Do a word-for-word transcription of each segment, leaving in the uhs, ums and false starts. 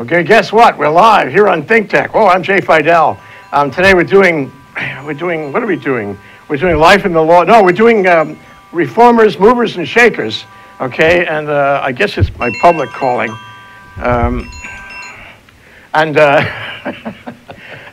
Okay, guess what? We're live here on ThinkTech. Oh, I'm Jay Fidel. Um, today we're doing, we're doing, what are we doing? We're doing Life in the Law. No, we're doing um, Reformers, Movers, and Shakers. Okay, and uh, I guess it's my public calling. Um, and uh,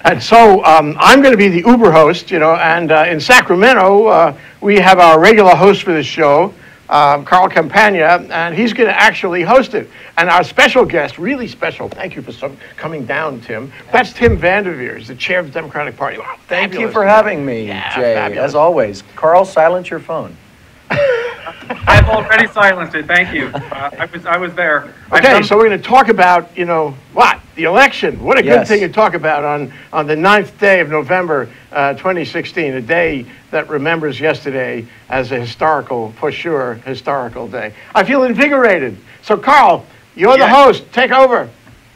and so um, I'm going to be the Uber host, you know, and uh, in Sacramento, uh, we have our regular host for this show, Um, Carl Campagna, and he's going to actually host it. And our special guest, really special, thank you for some, coming down, Tim. That's Tim Vandeveer, he's the chair of the Democratic Party. Wow, thank you for having me, yeah, Jay, fabulous. As always. Carl, silence your phone. I've already silenced it, thank you. Uh, I, was, I was there. Okay, so we're going to talk about, you know, what? The election. What a yes. good thing to talk about on, on the ninth day of November uh, twenty sixteen, a day that remembers yesterday as a historical, for sure, historical day. I feel invigorated. So, Carl, you're yes. the host. Take over.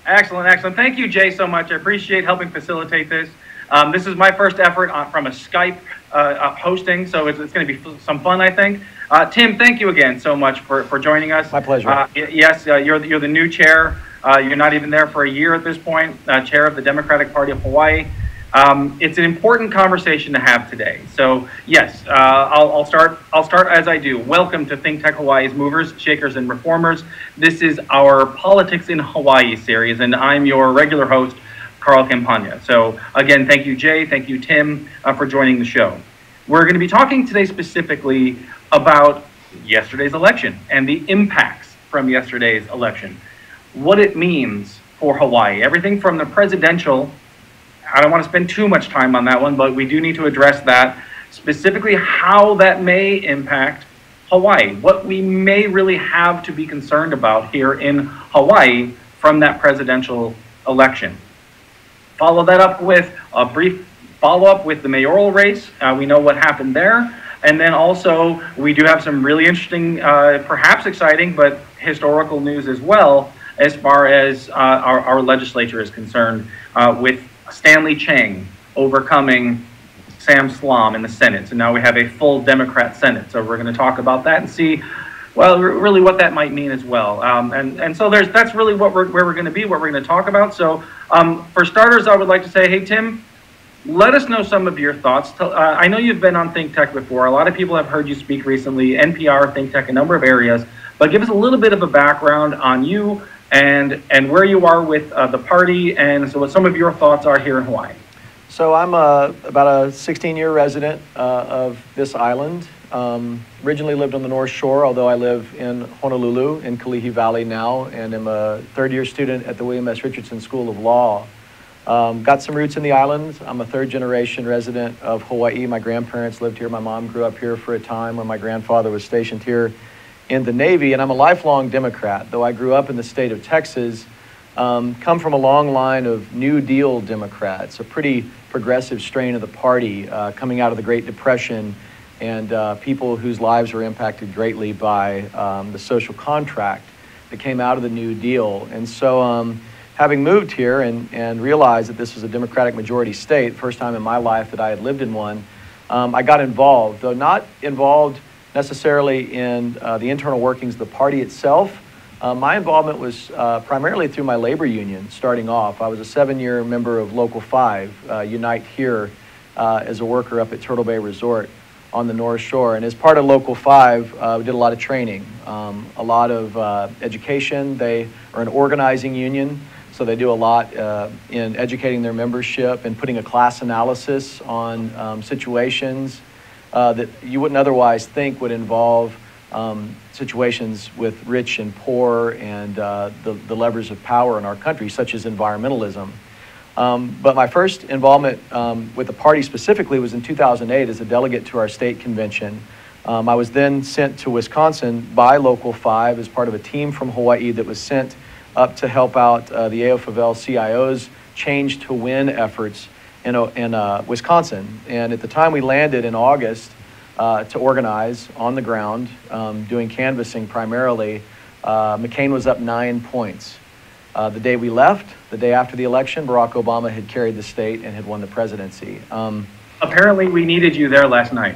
Excellent, excellent. Thank you, Jay, so much. I appreciate helping facilitate this. Um, this is my first effort on, from a Skype uh, hosting, so it's, it's going to be some fun, I think. Uh, Tim, thank you again so much for, for joining us. My pleasure. Uh, yes, uh, you're, the, you're the new chair. Uh, you're not even there for a year at this point, uh, chair of the Democratic Party of Hawaii. Um, it's an important conversation to have today. So yes, uh, I'll, I'll start I'll start as I do. Welcome to ThinkTech Hawaii's Movers, Shakers, and Reformers. This is our Politics in Hawaii series, and I'm your regular host, Carl Campagna. So again, thank you, Jay. Thank you, Tim, uh, for joining the show. We're going to be talking today specifically about yesterday's election and the impacts from yesterday's election, what it means for Hawaii, everything from the presidential. I don't want to spend too much time on that one, but we do need to address that, specifically how that may impact Hawaii, what we may really have to be concerned about here in Hawaii from that presidential election. Follow that up with a brief follow-up with the mayoral race. Uh, we know what happened there. And then also, we do have some really interesting, uh, perhaps exciting, but historical news as well, as far as uh, our, our legislature is concerned, uh, with Stanley Chang overcoming Sam Slom in the Senate. So now we have a full Democrat Senate. So we're going to talk about that and see, well, really what that might mean as well. Um, and, and so there's, that's really what we're, where we're going to be, what we're going to talk about. So um, for starters, I would like to say, hey, Tim, let us know some of your thoughts. Uh, I know you've been on ThinkTech before. A lot of people have heard you speak recently, N P R, ThinkTech, a number of areas. But give us a little bit of a background on you and and where you are with uh, the party, and so what some of your thoughts are here in Hawaii. So I'm a, about a sixteen-year resident uh, of this island. Um, originally lived on the North Shore, although I live in Honolulu in Kalihi Valley now, and I'm a third-year student at the William S Richardson School of Law. Um, got some roots in the island. I'm a third generation resident of Hawaii. My grandparents lived here. My mom grew up here for a time when my grandfather was stationed here in the Navy. And I'm a lifelong Democrat, though I grew up in the state of Texas. Um, come from a long line of New Deal Democrats, a pretty progressive strain of the party uh, coming out of the Great Depression, and uh, people whose lives were impacted greatly by um, the social contract that came out of the New Deal. And so, um, having moved here and, and realized that this was a Democratic majority state, first time in my life that I had lived in one, um, I got involved, though not involved necessarily in uh, the internal workings of the party itself. Uh, my involvement was uh, primarily through my labor union starting off. I was a seven-year member of Local Five, uh, Unite Here, uh, as a worker up at Turtle Bay Resort on the North Shore. And as part of Local Five, uh, we did a lot of training, um, a lot of uh, education. They are an organizing union. So they do a lot uh, in educating their membership and putting a class analysis on um, situations uh, that you wouldn't otherwise think would involve um, situations with rich and poor and uh, the, the levers of power in our country, such as environmentalism. Um, but my first involvement um, with the party specifically was in two thousand eight as a delegate to our state convention. Um, I was then sent to Wisconsin by Local Five as part of a team from Hawaii that was sent up to help out uh, the A O F F L C I O's Change to Win efforts in, in uh, Wisconsin. And at the time we landed in August uh, to organize on the ground, um, doing canvassing primarily, uh, McCain was up nine points. Uh, the day we left, the day after the election, Barack Obama had carried the state and had won the presidency. Um, Apparently, we needed you there last night.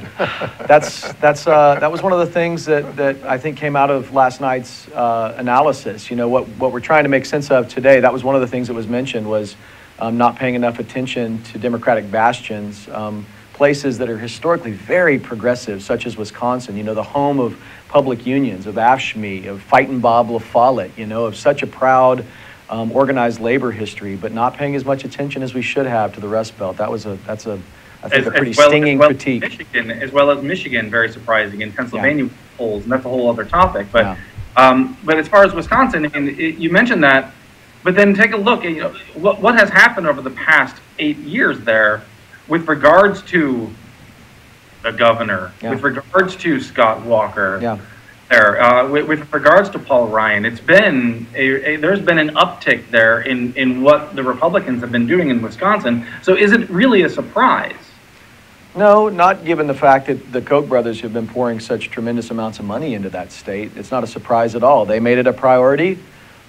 That's that's uh, that was one of the things that that I think came out of last night's uh, analysis. You know, what what we're trying to make sense of today. That was one of the things that was mentioned was um, not paying enough attention to Democratic bastions, um, places that are historically very progressive, such as Wisconsin. You know, the home of public unions, of AFSCME, of Fightin' Bob La Follette. You know, of such a proud. Um, organized labor history, but not paying as much attention as we should have to the Rust Belt. That was a that's a I think as, a pretty well, stinging well critique. As Michigan, as well as Michigan, very surprising, and Pennsylvania yeah. polls, and that's a whole other topic. But yeah. um, but as far as Wisconsin, and it, you mentioned that, but then take a look at you know, what what has happened over the past eight years there, with regards to the governor, yeah. with regards to Scott Walker. Yeah. There, uh, with, with regards to Paul Ryan, it's been a, a, there's been an uptick there in in what the Republicans have been doing in Wisconsin. So is it really a surprise? No, not given the fact that the Koch brothers have been pouring such tremendous amounts of money into that state. It's not a surprise at all. They made it a priority.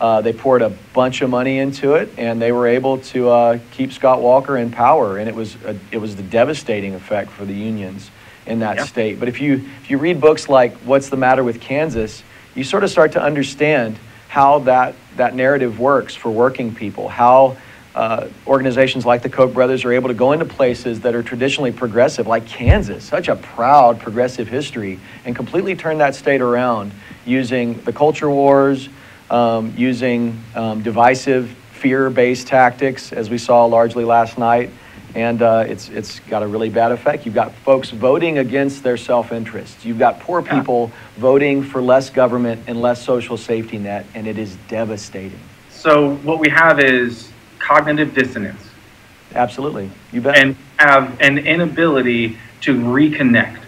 Uh, they poured a bunch of money into it, and they were able to uh, keep Scott Walker in power. And it was a, it was the devastating effect for the unions in that yeah. state. But if you if you read books like What's the Matter with Kansas, you sort of start to understand how that that narrative works for working people, how uh, organizations like the Koch brothers are able to go into places that are traditionally progressive, like Kansas, such a proud progressive history, and completely turn that state around using the culture wars, um, using um, divisive fear-based tactics, as we saw largely last night. And uh, it's, it's got a really bad effect. You've got folks voting against their self-interest. You've got poor people yeah. voting for less government and less social safety net, and it is devastating. So what we have is cognitive dissonance. Absolutely, you bet. And have an inability to reconnect.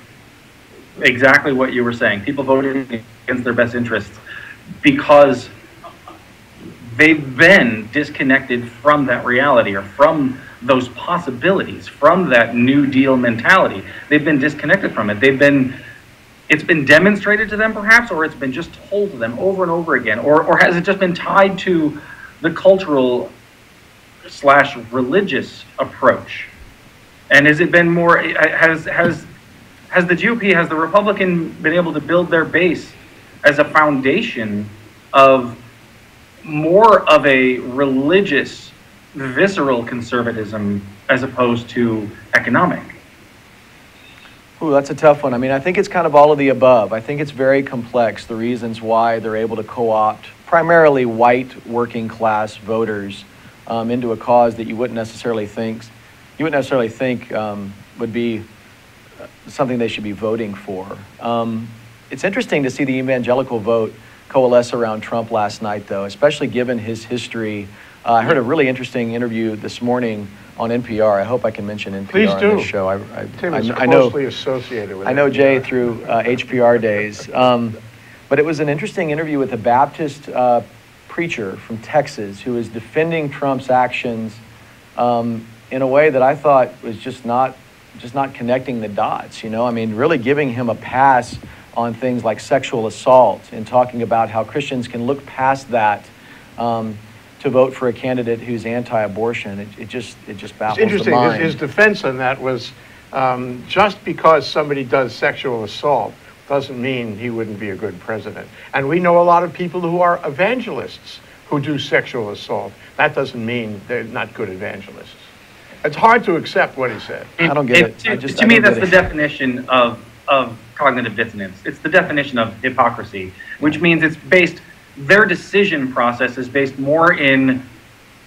Exactly what you were saying. People voting against their best interests because they've been disconnected from that reality or from those possibilities, from that New Deal mentality. They've been disconnected from it. They've been, it's been demonstrated to them perhaps, or it's been just told to them over and over again, or, or has it just been tied to the cultural slash religious approach? And has it been more, has, has, has the G O P, has the Republican been able to build their base as a foundation of more of a religious visceral conservatism as opposed to economic? Ooh, that's a tough one. I mean, I think it's kind of all of the above. I think it's very complex, the reasons why they're able to co-opt primarily white working class voters um, into a cause that you wouldn't necessarily think, you wouldn't necessarily think um, would be something they should be voting for. Um, it's interesting to see the evangelical vote coalesce around Trump last night, though, especially given his history. Uh, I heard a really interesting interview this morning on N P R. I hope I can mention N P R. Please do. On this show. I, I, Tim is I, I closely know, associated with I know N P R. Jay through uh, H P R days. Um, but it was an interesting interview with a Baptist uh, preacher from Texas who was defending Trump's actions um, in a way that I thought was just not, just not connecting the dots, you know? I mean, really giving him a pass on things like sexual assault and talking about how Christians can look past that um, to vote for a candidate who's anti-abortion. It, it just it just baffles the mind. It's interesting. His, his defense on that was um, just because somebody does sexual assault doesn't mean he wouldn't be a good president. And we know a lot of people who are evangelists who do sexual assault. That doesn't mean they're not good evangelists. It's hard to accept what he said. It, I don't get it. it. To, I just, to I me, that's the definition of, of cognitive dissonance. It's the definition of hypocrisy, which means it's based their decision process is based more in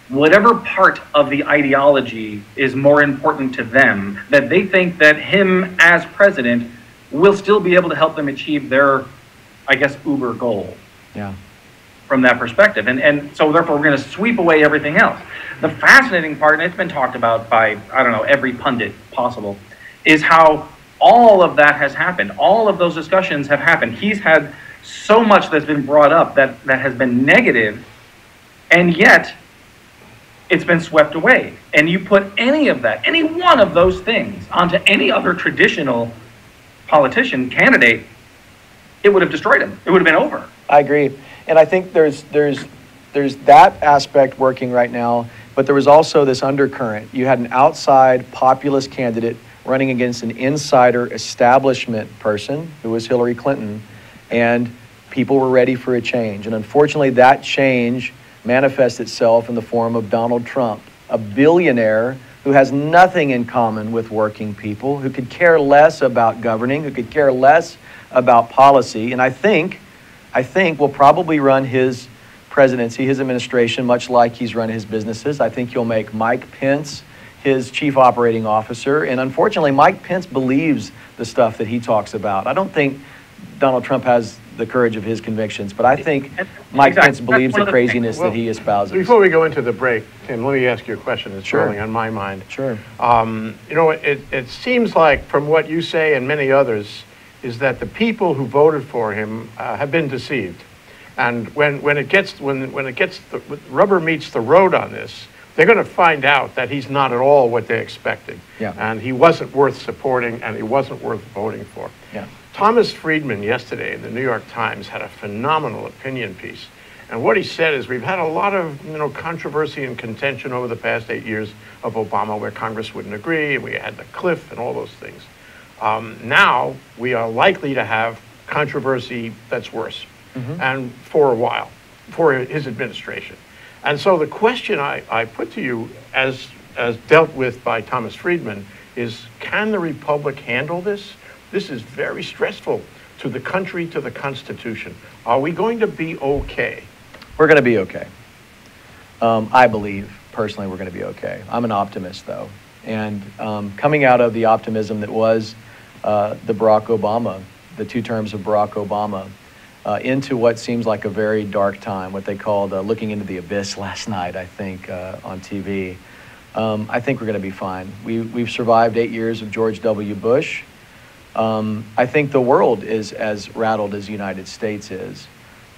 whatever part of the ideology is more important to them, that they think that him as president will still be able to help them achieve their, I guess, uber goal. Yeah. From that perspective. And, and so therefore we're going to sweep away everything else. The fascinating part, and it's been talked about by, I don't know, every pundit possible, is how all of that has happened. All of those discussions have happened. He's had so much that's been brought up that, that has been negative, and yet it's been swept away. And you put any of that, any one of those things onto any other traditional politician candidate, it would have destroyed him. It would have been over. I agree. And I think there's, there's, there's that aspect working right now, but there was also this undercurrent. You had an outside populist candidate running against an insider establishment person who was Hillary Clinton, and people were ready for a change. And unfortunately, that change manifests itself in the form of Donald Trump, a billionaire who has nothing in common with working people, who could care less about governing, who could care less about policy. And I think, I think will probably run his presidency, his administration, much like he's run his businesses. I think he'll make Mike Pence his chief operating officer. And unfortunately, Mike Pence believes the stuff that he talks about. I don't think Donald Trump has the courage of his convictions, but I think Mike exactly. Pence believes the craziness well, that he espouses. Before we go into the break, Tim, let me ask you a question that's sure. rolling on my mind. Sure. Um, you know, it, it seems like from what you say and many others is that the people who voted for him uh, have been deceived. And when, when it gets, when, when it gets the rubber meets the road on this, they're going to find out that he's not at all what they expected. Yeah. And he wasn't worth supporting, and he wasn't worth voting for. Yeah. Thomas Friedman yesterday in the New York Times had a phenomenal opinion piece. And what he said is we've had a lot of you know, controversy and contention over the past eight years of Obama where Congress wouldn't agree, and we had the cliff and all those things. Um, now we are likely to have controversy that's worse, mm-hmm. and for a while, for his administration. And so the question I, I put to you as, as dealt with by Thomas Friedman is, can the Republic handle this? This is very stressful to the country, to the Constitution. Are we going to be okay? We're going to be okay. Um, I believe, personally, we're going to be okay. I'm an optimist, though. And um, coming out of the optimism that was uh, the Barack Obama, the two terms of Barack Obama, uh, into what seems like a very dark time, what they called uh, looking into the abyss last night, I think, uh, on T V, um, I think we're going to be fine. We, we've survived eight years of George W Bush. Um, I think the world is as rattled as the United States is,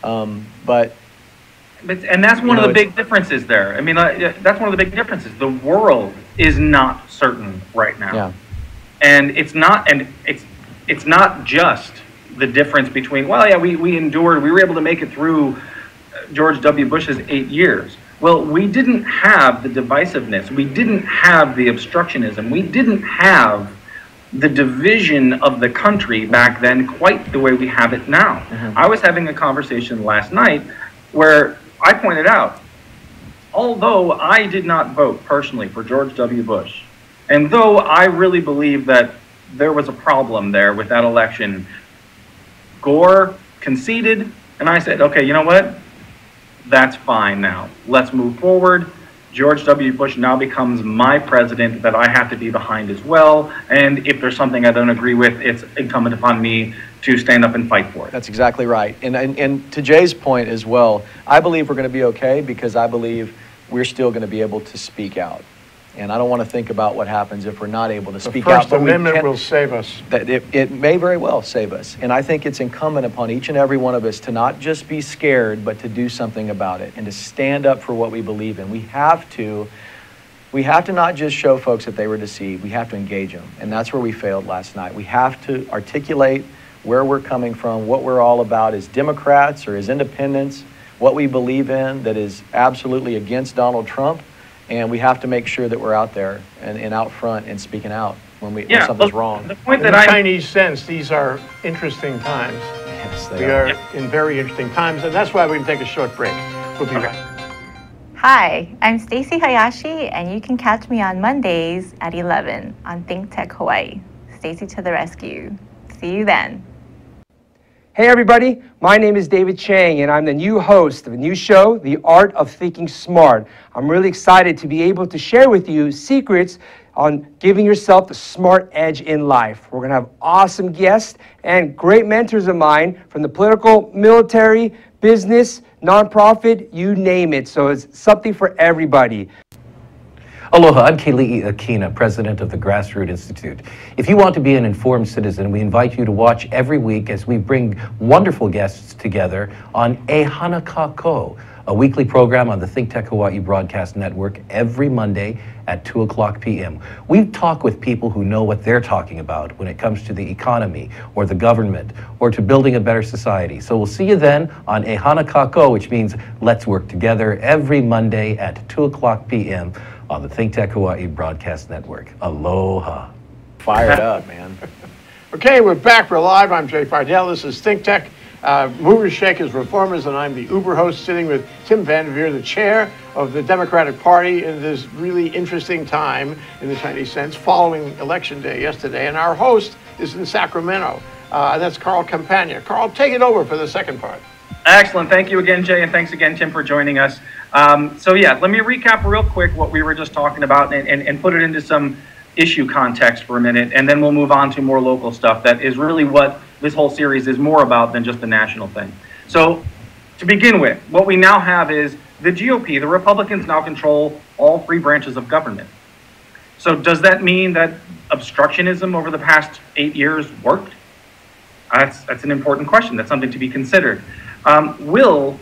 um, but, but and that's one of the big differences there. I mean, uh, that's one of the big differences. The world is not certain right now, yeah. and it's not, and it's it's not just the difference between well, yeah, we we endured, we were able to make it through George W. Bush's eight years. Well, we didn't have the divisiveness, we didn't have the obstructionism, we didn't have the division of the country back then quite the way we have it now. Mm-hmm. I was having a conversation last night where I pointed out, although I did not vote personally for George W. Bush, and though I really believe that there was a problem there with that election, Gore conceded, and I said, okay, you know what? That's fine now. Let's move forward. George W. Bush now becomes my president that I have to be behind as well. And if there's something I don't agree with, it's incumbent upon me to stand up and fight for it. That's exactly right. And, and, and to Jay's point as well, I believe we're going to be okay because I believe we're still going to be able to speak out. And I don't want to think about what happens if we're not able to speak out. The First Amendment will save us. That it, it may very well save us. And I think it's incumbent upon each and every one of us to not just be scared, but to do something about it and to stand up for what we believe in. We have to, we have to not just show folks that they were deceived. We have to engage them. And that's where we failed last night. We have to articulate where we're coming from, what we're all about as Democrats or as independents, what we believe in that is absolutely against Donald Trump. And we have to make sure that we're out there and, and out front and speaking out when, we, yeah, when something's look, wrong. The point in that the I... Chinese sense, these are interesting times. Yes, they we are. We are yeah. in very interesting times, and that's why we're going to take a short break. We'll be okay. right Hi, I'm Stacey Hayashi, and you can catch me on Mondays at eleven on ThinkTech Hawaii. Stacey to the rescue. See you then. Hey, everybody. My name is David Chang, and I'm the new host of a new show, The Art of Thinking Smart. I'm really excited to be able to share with you secrets on giving yourself the smart edge in life. We're going to have awesome guests and great mentors of mine from the political, military, business, nonprofit, you name it. So it's something for everybody. Aloha, I'm Keli'i Akina, president of the Grassroots Institute. If you want to be an informed citizen, we invite you to watch every week as we bring wonderful guests together on Ehana Kako, a weekly program on the ThinkTech Hawaii Broadcast Network every Monday at two o'clock p m We talk with people who know what they're talking about when it comes to the economy or the government or to building a better society. So we'll see you then on Ehana Kako, which means let's work together, every Monday at two o'clock p m on the ThinkTech Hawaii Broadcast Network. Aloha. fired up, man. Okay, we're back. We're live. I'm Jay Fidel. This is ThinkTech, uh, Movers Shakers Reformers, and I'm the Uber host, sitting with Tim Vandeveer, the chair of the Democratic Party in this really interesting time, in the Chinese sense, following Election Day yesterday. And our host is in Sacramento. Uh, that's Carl Campagna. Carl, take it over for the second part. Excellent. Thank you again, Jay, and thanks again, Tim, for joining us. Um, so, yeah, let me recap real quick what we were just talking about and, and, and put it into some issue context for a minute, and then we'll move on to more local stuff. That is really what this whole series is more about than just the national thing. So, to begin with, what we now have is the G O P, the Republicans, now control all three branches of government. So does that mean that obstructionism over the past eight years worked? That's, that's an important question. That's something to be considered. Um, will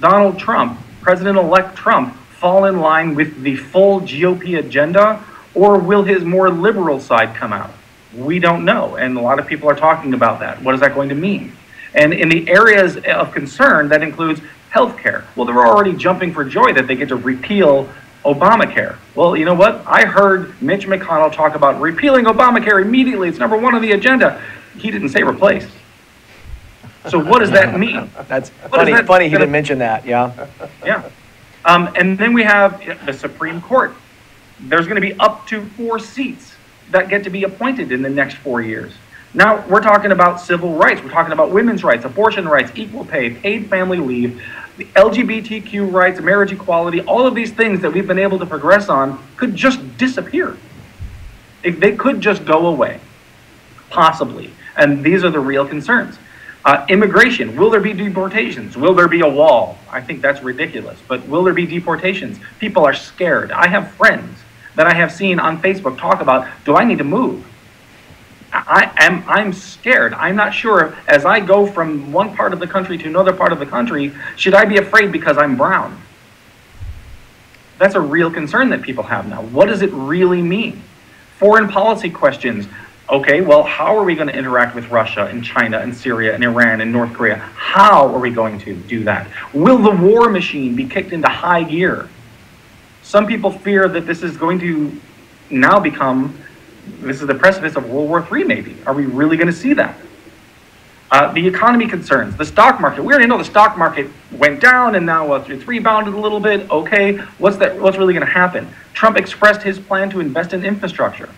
Donald Trump, President-elect Trump, fall in line with the full G O P agenda, or will his more liberal side come out? We don't know, and a lot of people are talking about that. What is that going to mean? And in the areas of concern, that includes healthcare. Well, they're already jumping for joy that they get to repeal Obamacare. Well, you know what? I heard Mitch McConnell talk about repealing Obamacare immediately. It's number one on the agenda. He didn't say replace. So what does that mean? That's funny, that, funny he that, didn't mention that, yeah. Yeah. Um, and then we have the Supreme Court. There's going to be up to four seats that get to be appointed in the next four years. Now, we're talking about civil rights. We're talking about women's rights, abortion rights, equal pay, paid family leave, the L G B T Q rights, marriage equality. All of these things that we've been able to progress on could just disappear. If they could just go away, possibly. And these are the real concerns. Uh, immigration, will there be deportations? Will there be a wall? I think that's ridiculous, but will there be deportations? People are scared. I have friends that I have seen on Facebook talk about, do I need to move? I am, I'm scared. I'm not sure, as I go from one part of the country to another part of the country, should I be afraid because I'm brown? That's a real concern that people have now. What does it really mean? Foreign policy questions. Okay, well, how are we going to interact with Russia and China and Syria and Iran and North Korea? How are we going to do that? Will the war machine be kicked into high gear? Some people fear that this is going to now become, this is the precipice of World War Three maybe. Are we really going to see that? Uh, the economy concerns, the stock market. We already know the stock market went down and now uh, it's rebounded a little bit. Okay, what's that? What's really going to happen? Trump expressed his plan to invest in infrastructure.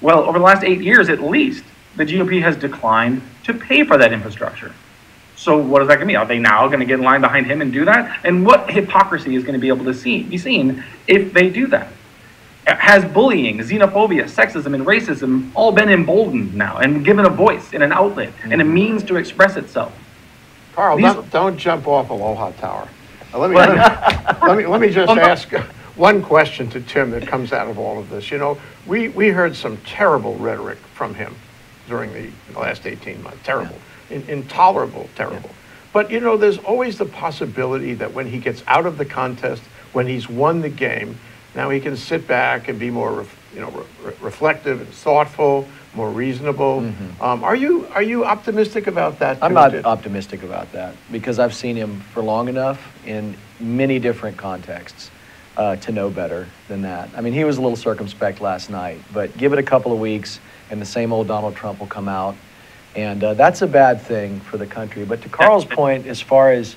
Well, over the last eight years, at least, the G O P has declined to pay for that infrastructure. So what does that mean? Are they now going to get in line behind him and do that? And what hypocrisy is going to be able to see, be seen if they do that? Has bullying, xenophobia, sexism, and racism all been emboldened now and given a voice and an outlet mm-hmm. and a means to express itself? Carl, These... don't, don't jump off Aloha Tower. Now, let, me, let, me, let, me, let me just oh, no. ask... One question to Tim that comes out of all of this. You know, we, we heard some terrible rhetoric from him during the last eighteen months. Terrible. Yeah. In, intolerable, terrible. Yeah. But, you know, there's always the possibility that when he gets out of the contest, when he's won the game, now he can sit back and be more, you know, re re reflective and thoughtful, more reasonable. Mm-hmm. um, are you are you optimistic about that? I'm not did? optimistic about that because I've seen him for long enough in many different contexts. Uh, to know better than that. I mean, he was a little circumspect last night, but give it a couple of weeks and the same old Donald Trump will come out. And uh, that's a bad thing for the country. But to Carl's point, as far as,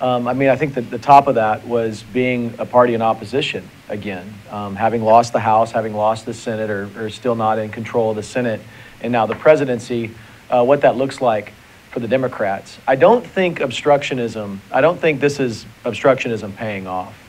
um, I mean, I think that the top of that was being a party in opposition again, um, having lost the House, having lost the Senate, or, or still not in control of the Senate, and now the presidency, uh, what that looks like for the Democrats. I don't think obstructionism, I don't think this is obstructionism paying off.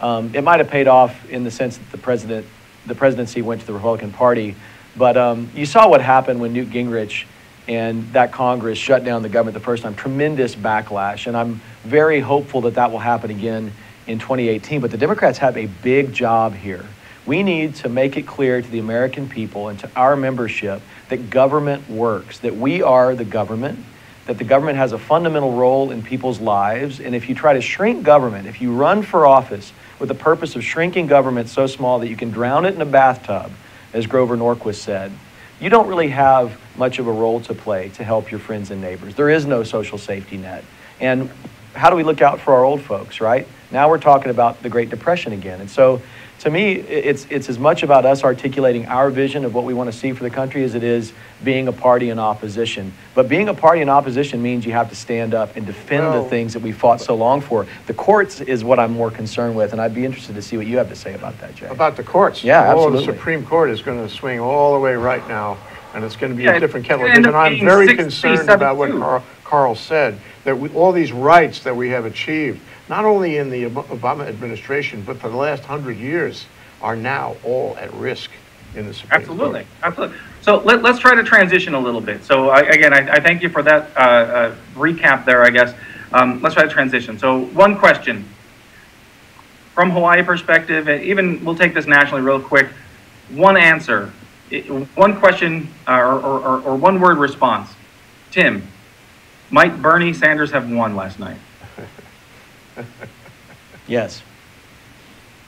Um, it might have paid off in the sense that the president, the presidency went to the Republican Party, but um, you saw what happened when Newt Gingrich and that Congress shut down the government the first time. Tremendous backlash, and I'm very hopeful that that will happen again in twenty eighteen. But the Democrats have a big job here. We need to make it clear to the American people and to our membership that government works, that we are the government, that the government has a fundamental role in people's lives, and if you try to shrink government, if you run for office with the purpose of shrinking government so small that you can drown it in a bathtub, as Grover Norquist said, you don't really have much of a role to play to help your friends and neighbors. There is no social safety net. And how do we look out for our old folks, right? Now we're talking about the Great Depression again. And so to me, it's, it's as much about us articulating our vision of what we want to see for the country as it is being a party in opposition. But being a party in opposition means you have to stand up and defend well, the things that we fought so long for. The courts is what I'm more concerned with, and I'd be interested to see what you have to say about that, Jay. About the courts? Yeah, absolutely. Oh, the Supreme Court is going to swing all the way right now, and it's going to be yeah, a different kettle. And I'm very concerned about what Carl, Carl said, that we, all these rights that we have achieved, not only in the Obama administration, but for the last hundred years, are now all at risk in the Supreme Absolutely. Court. Absolutely. So let, let's try to transition a little bit. So I, again, I, I thank you for that uh, uh, recap there, I guess. Um, let's try to transition. So one question. From Hawaii perspective, and even we'll take this nationally real quick, one answer, one question uh, or, or, or one word response. Tim, might Bernie Sanders have won last night? Yes.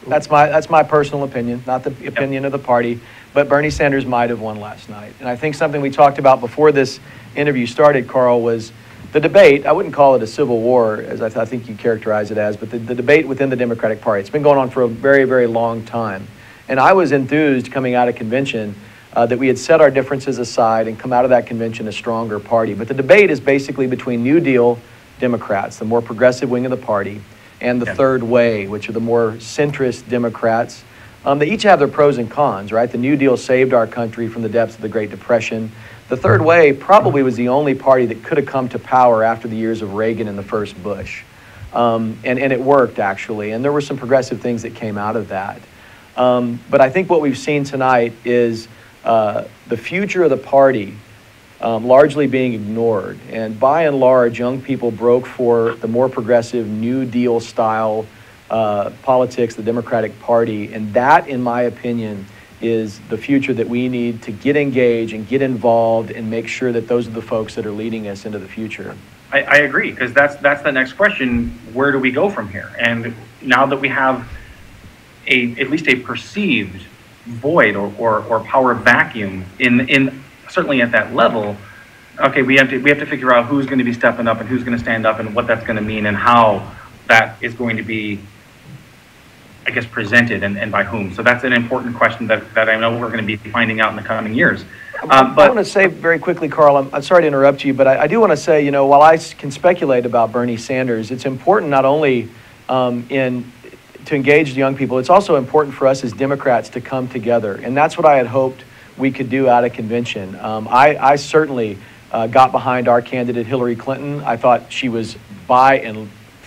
That's my, that's my personal opinion, not the opinion yep. of the party, but Bernie Sanders might have won last night. And I think something we talked about before this interview started, Carl, was the debate. I wouldn't call it a civil war, as I, th I think you characterize it as, but the, the debate within the Democratic Party, it's been going on for a very, very long time. And I was enthused coming out of convention Uh, that we had set our differences aside and come out of that convention a stronger party. But the debate is basically between New Deal Democrats, the more progressive wing of the party, and the yeah. Third Way, which are the more centrist Democrats. Um, they each have their pros and cons, right? The New Deal saved our country from the depths of the Great Depression. The Third Way probably was the only party that could have come to power after the years of Reagan and the first Bush. Um, and, and it worked, actually. And there were some progressive things that came out of that. Um, but I think what we've seen tonight is Uh, the future of the party um, largely being ignored. And by and large, young people broke for the more progressive New Deal style uh, politics, the Democratic Party. And that, in my opinion, is the future that we need to get engaged and get involved and make sure that those are the folks that are leading us into the future. I, I agree, because that's, that's the next question. Where do we go from here? And now that we have a, at least a perceived void or, or, or power vacuum in in certainly at that level, okay, we have to we have to figure out who's going to be stepping up and who's going to stand up and what that's going to mean and how that is going to be, I guess, presented and, and by whom. So that's an important question that, that I know we're going to be finding out in the coming years. Uh, but I want to say very quickly, Carl, I'm, I'm sorry to interrupt you, but I, I do want to say, you know, while I can speculate about Bernie Sanders, it's important not only um, in to engage the young people, it's also important for us as Democrats to come together. And that's what I had hoped we could do out of convention. Um, I, I certainly uh, got behind our candidate, Hillary Clinton. I thought she was by and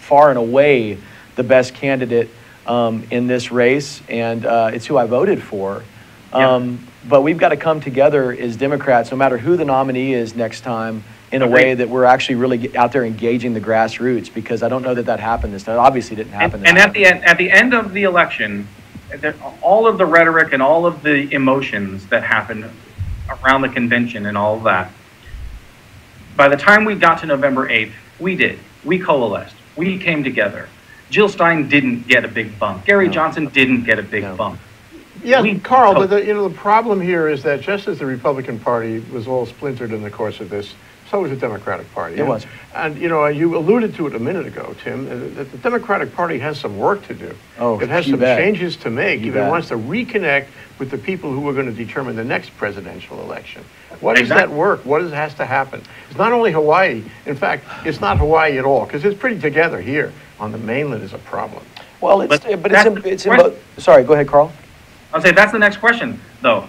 far and away the best candidate um, in this race, and uh, it's who I voted for. Um, yeah. But we've got to come together as Democrats, no matter who the nominee is next time, in a way that we're actually really out there engaging the grassroots, because I don't know that that happened. This that obviously didn't happen. And, and at the end, at the end of the election, all of the rhetoric and all of the emotions that happened around the convention and all of that, by the time we got to November eighth, we did. We coalesced. We came together. Jill Stein didn't get a big bump. Gary no. Johnson didn't get a big no. bump. Yeah, we Carl. But the, you know the problem here is that just as the Republican Party was all splintered in the course of this, so was the Democratic Party. It and, was. And, you know, you alluded to it a minute ago, Tim, that the Democratic Party has some work to do. Oh, it has some bet. changes to make. You it bet. wants to reconnect with the people who are going to determine the next presidential election. What is exactly. that work? What is, has to happen? It's not only Hawaii. In fact, it's not Hawaii at all, because it's pretty together here. On the mainland is a problem. Well, it's, but, but it's, in, it's in both. Sorry, go ahead, Carl. I'll say that's the next question, though.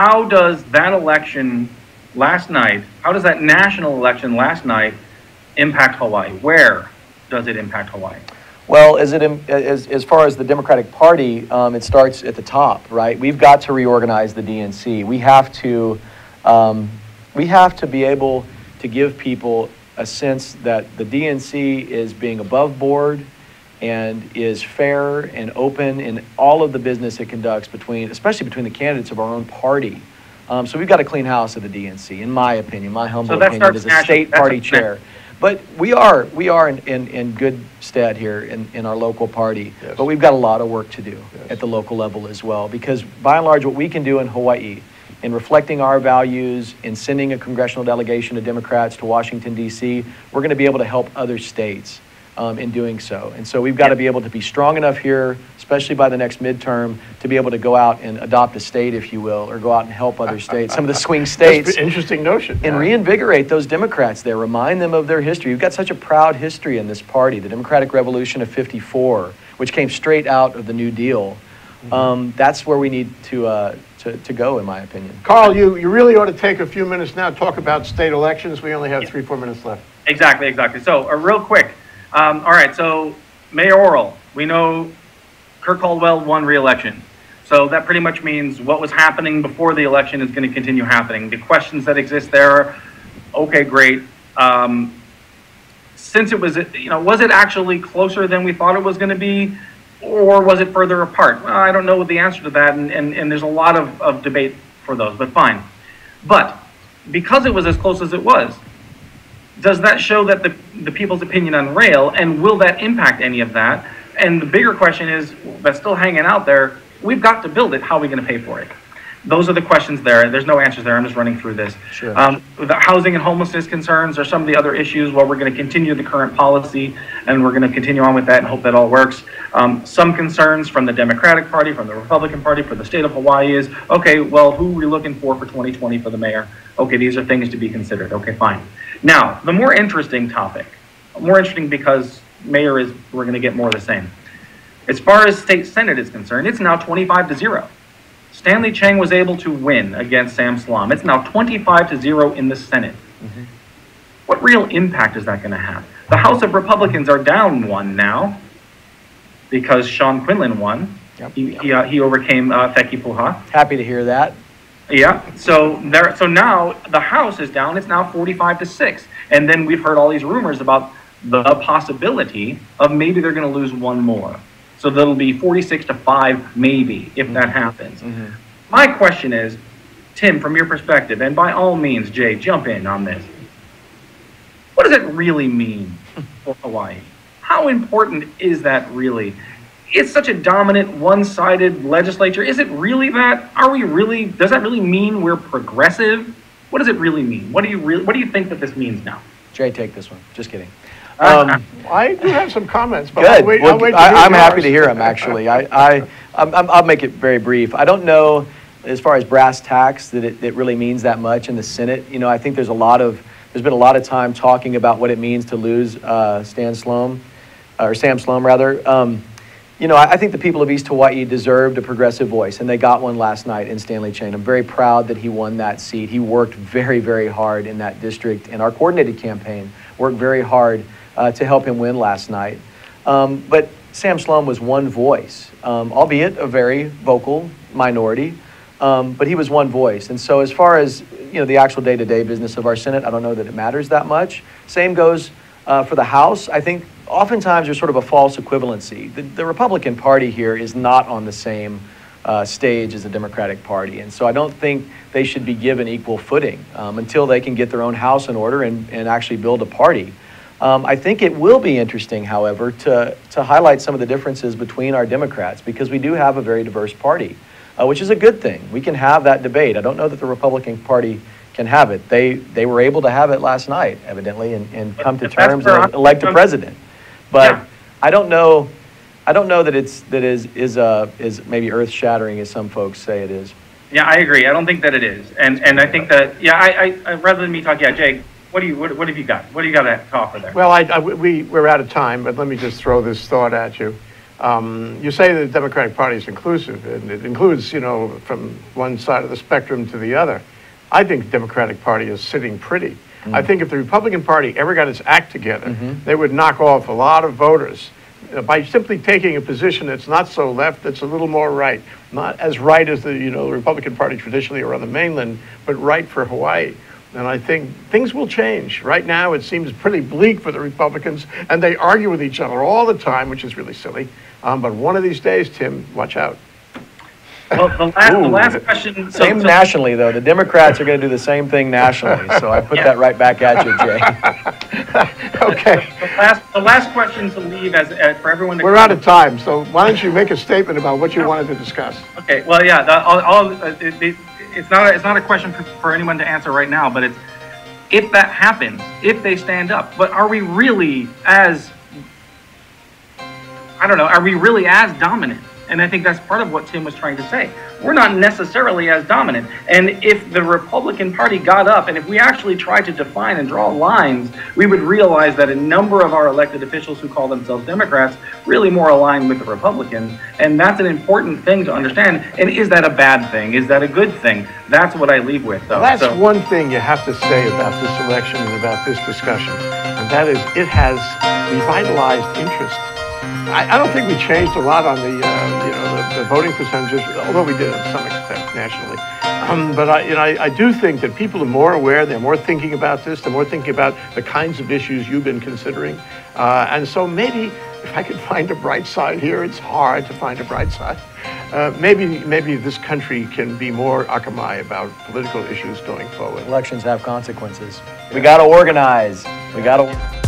How does that election last night, how does that national election last night impact Hawaii? Where does it impact Hawaii? Well, as, it, as, as far as the Democratic Party, um, it starts at the top, right? We've got to reorganize the D N C. We have to, um, we have to be able to give people a sense that the D N C is being above board and is fair and open in all of the business it conducts, between, especially between the candidates of our own party. Um, so we've got a clean house at the D N C, in my opinion, my humble so opinion, as a state party chair. But we are we are in, in, in good stead here in, in our local party. Yes. But we've got a lot of work to do yes. at the local level as well, because by and large what we can do in Hawaii in reflecting our values, in sending a congressional delegation of Democrats to Washington, D C, we're going to be able to help other states. um, in doing so. And so we've got to be able to be strong enough here, especially by the next midterm, to be able to go out and adopt a state, if you will, or go out and help other states, some of the swing states. That's an interesting notion. And yeah. reinvigorate those Democrats there, remind them of their history. You've got such a proud history in this party, the Democratic Revolution of fifty-four, which came straight out of the New Deal. Mm-hmm. um, that's where we need to, uh, to, to go, in my opinion. Carl, you, you really ought to take a few minutes now to talk about state elections. We only have yeah. three, four minutes left. Exactly, exactly. So uh, real quick, um, all right, so mayoral, we know Kirk Caldwell won re-election. So that pretty much means what was happening before the election is going to continue happening. The questions that exist there, okay, great. Um, since it was, you know, was it actually closer than we thought it was going to be? Or was it further apart? Well, I don't know the answer to that, and, and, and there's a lot of, of debate for those, but fine. But because it was as close as it was, does that show that the, the people's opinion on rail, and will that impact any of that? And the bigger question is, that's still hanging out there, we've got to build it, how are we gonna pay for it? Those are the questions there, there's no answers there, I'm just running through this. Sure. Um, the housing and homelessness concerns are some of the other issues where we're gonna continue the current policy, and we're gonna continue on with that and hope that all works. Um, some concerns from the Democratic Party, from the Republican Party, for the state of Hawaii is, okay, well, who are we looking for for twenty twenty for the mayor? Okay, these are things to be considered, okay, fine. Now, the more interesting topic, more interesting because mayor is, we're gonna get more of the same. As far as state senate is concerned, it's now twenty-five to zero. Stanley Chang was able to win against Sam Slom. It's now twenty-five to zero in the Senate. Mm-hmm. What real impact is that gonna have? The House of Republicans are down one now because Sean Quinlan won. Yep. He, yep. he, uh, he overcame uh, Feki Puha. Happy to hear that. Yeah, so there. So now the House is down, it's now forty-five to six. And then we've heard all these rumors about the possibility of maybe they're gonna lose one more. So that'll be forty-six to five, maybe, if that happens. Mm-hmm. My question is, Tim, from your perspective, and by all means, Jay, jump in on this. What does it really mean for Hawaii? How important is that really? It's such a dominant, one-sided legislature. Is it really that? Are we really, does that really mean we're progressive? What does it really mean? What do you really, what do you think that this means now? Jay, take this one. Just kidding. Um, I do have some comments, but I'll wait, well, I'll wait to I, I'm yours. happy to hear them, actually. I, I, I'm, I'll make it very brief. I don't know, as far as brass tacks, that it, it really means that much in the Senate. You know, I think there's a lot of, there's been a lot of time talking about what it means to lose uh, Stan Slom, or Sam Slom, rather. Um, you know, I, I think the people of East Hawaii deserved a progressive voice, and they got one last night in Stanley Chang. I'm very proud that he won that seat. He worked very, very hard in that district, and our coordinated campaign worked very hard Uh, to help him win last night. Um, but Sam Slom was one voice, um, albeit a very vocal minority, um, but he was one voice. And so as far as, you know, the actual day-to-day business of our Senate, I don't know that it matters that much. Same goes uh, for the House. I think oftentimes there's sort of a false equivalency. The, the Republican Party here is not on the same uh, stage as the Democratic Party. And so I don't think they should be given equal footing um, until they can get their own house in order and, and actually build a party. Um, I think it will be interesting, however, to, to highlight some of the differences between our Democrats, because we do have a very diverse party, uh, which is a good thing. We can have that debate. I don't know that the Republican Party can have it. They, they were able to have it last night, evidently, and, and come to terms and elect a president. But yeah. I don't know, I don't know that it's, that is, is, uh, is maybe earth-shattering as some folks say it is. Yeah, I agree. I don't think that it is. And, and I think that, yeah, I, I rather than me talk, yeah, Jake, What do you? What, what have you got? What do you got to offer there? Well, I, I, we we're out of time, but let me just throw this thought at you. Um, you say the Democratic Party is inclusive, and it includes, you know, from one side of the spectrum to the other. I think the Democratic Party is sitting pretty. Mm-hmm. I think if the Republican Party ever got its act together, mm-hmm. they would knock off a lot of voters by simply taking a position that's not so left, that's a little more right, not as right as the, you know, Republican Party traditionally or on the mainland, but right for Hawaii. And I think things will change. Right now, it seems pretty bleak for the Republicans, and they argue with each other all the time, which is really silly. Um, but one of these days, Tim, watch out. Well, the last, the last question. So, same so, nationally, though. The Democrats are going to do the same thing nationally. So I put yeah. that right back at you, Jay. Okay. The, the, last, the last question to leave as, as for everyone. To We're out of time, so why don't you make a statement about what you wanted to discuss? Okay. Well, yeah. The, all, all, uh, the, the, It's not, a, it's not a question for, for anyone to answer right now, but it's, if that happens, if they stand up, but are we really as I don't know, are we really as dominant? And I think that's part of what Tim was trying to say. We're not necessarily as dominant. And if the Republican Party got up and if we actually tried to define and draw lines, we would realize that a number of our elected officials who call themselves Democrats really more align with the Republicans. And that's an important thing to understand. And is that a bad thing? Is that a good thing? That's what I leave with, though. Well, that's so. One thing you have to say about this election and about this discussion, and that is it has revitalized interest. I, I don't think we changed a lot on the, uh, you know, the, the voting percentages, although we did to some extent nationally. Um, but I, you know, I, I do think that people are more aware, they're more thinking about this, they're more thinking about the kinds of issues you've been considering. Uh, and so maybe if I could find a bright side here, it's hard to find a bright side. Uh, maybe, maybe this country can be more akamai about political issues going forward. Elections have consequences. Yeah. We got to organize. We got to.